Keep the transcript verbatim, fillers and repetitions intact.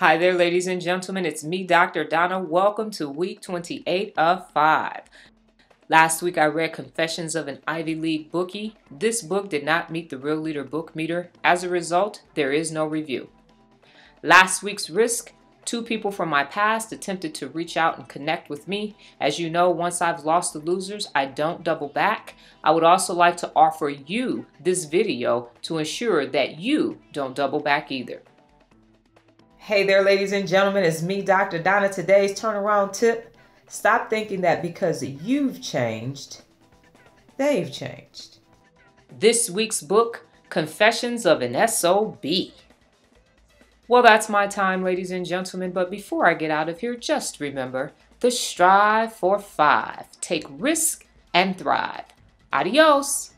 Hi there, ladies and gentlemen. It's me, Doctor Donna. Welcome to week twenty-eight of five. Last week, I read Confessions of an Ivy League Bookie. This book did not meet the Real Leader book meter. As a result, there is no review. Last week's risk, two people from my past attempted to reach out and connect with me. As you know, once I've lost the losers, I don't double back. I would also like to offer you this video to ensure that you don't double back either. Hey there, ladies and gentlemen, it's me, Doctor Donna. Today's turnaround tip: stop thinking that because you've changed, they've changed. This week's book, Confessions of an S O B. Well, that's my time, ladies and gentlemen, but before I get out of here, just remember to strive for five, take risk, and thrive. Adios.